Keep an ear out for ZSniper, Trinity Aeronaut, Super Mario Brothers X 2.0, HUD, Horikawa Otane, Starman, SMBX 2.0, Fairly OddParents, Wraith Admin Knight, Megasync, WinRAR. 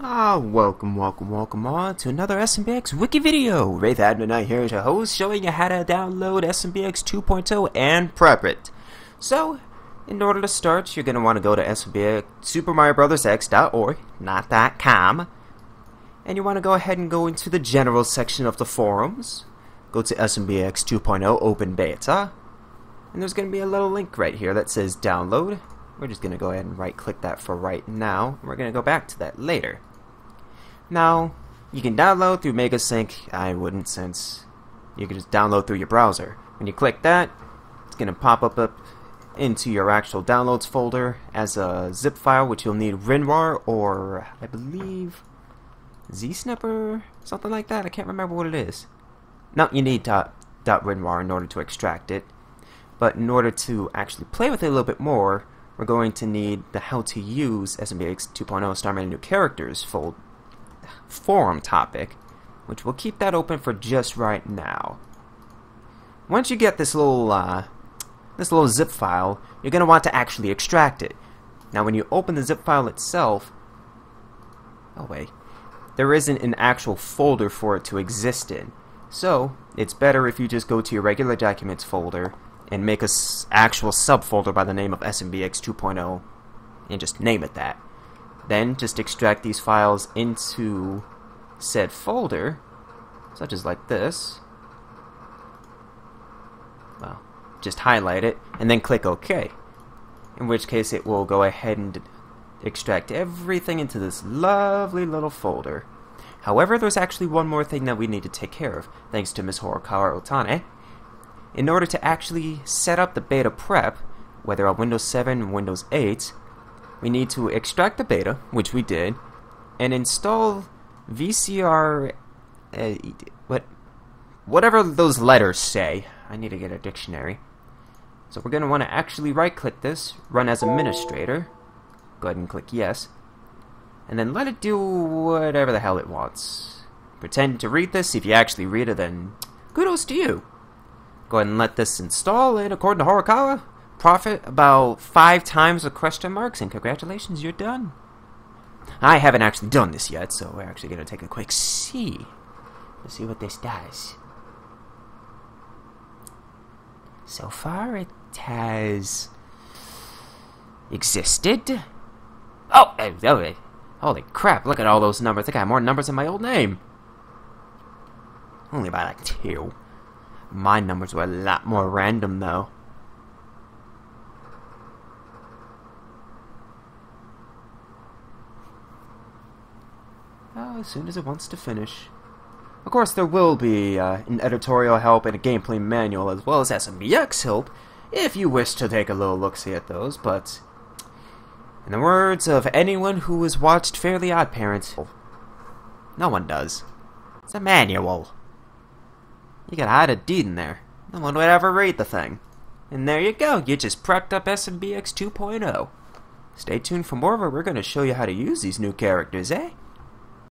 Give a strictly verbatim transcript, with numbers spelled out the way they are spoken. Ah, welcome, welcome, welcome on to another S M B X Wiki video. Wraith Admin Knight here as your host, showing you how to download S M B X two point oh and prep it. So, in order to start, you're going to want to go to S M B X Super Mario Brothers X dot org, not .com, and you want to go ahead and go into the general section of the forums. Go to S M B X two point oh Open Beta, and there's going to be a little link right here that says download. We're just going to go ahead and right-click that for right now, and we're going to go back to that later. Now, you can download through Megasync. I wouldn't, since you can just download through your browser. When you click that, it's going to pop up, up into your actual downloads folder as a zip file, which you'll need WinRAR or, I believe, ZSniper, something like that. I can't remember what it is. Now, you need dot, dot .winrar in order to extract it, but in order to actually play with it a little bit more, we're going to need the How to Use S M B X two point oh Starman New Characters fold forum topic, which we'll keep that open for just right now. Once you get this little uh, this little zip file, you're going to want to actually extract it. Now, when you open the zip file itself, oh wait, there isn't an actual folder for it to exist in. So it's better if you just go to your regular documents folder and make a s actual subfolder by the name of S M B X two point oh and just name it that. Then just extract these files into said folder, such as like this. Well, just highlight it and then click OK, in which case it will go ahead and extract everything into this lovely little folder. However, there's actually one more thing that we need to take care of, thanks to Miz Horikawa Otane. In order to actually set up the beta prep, whether on Windows seven or Windows eight, we need to extract the beta, which we did, and install V C R, uh, what, whatever those letters say. I need to get a dictionary. So we're going to want to actually right-click this, run as administrator, go ahead and click yes, and then let it do whatever the hell it wants. Pretend to read this. If you actually read it, then kudos to you. Go ahead and let this install, and according to Horikawa, profit about five times with question marks, and congratulations, you're done. I haven't actually done this yet, so we're actually going to take a quick see. Let's see what this does. So far, it has existed. Oh, oh, holy crap, look at all those numbers. I think I have more numbers than my old name. Only by like two. My numbers were a lot more random, though. Oh, as soon as it wants to finish. Of course, there will be uh, an editorial help and a gameplay manual, as well as S M B X help, if you wish to take a little look-see at those, but in the words of anyone who has watched Fairly OddParents, no one does. It's a manual. You gotta hide a deed in there. No one would ever read the thing. And there you go. You just prepped up S M B X two point oh. Stay tuned for more, where we're gonna show you how to use these new characters, eh?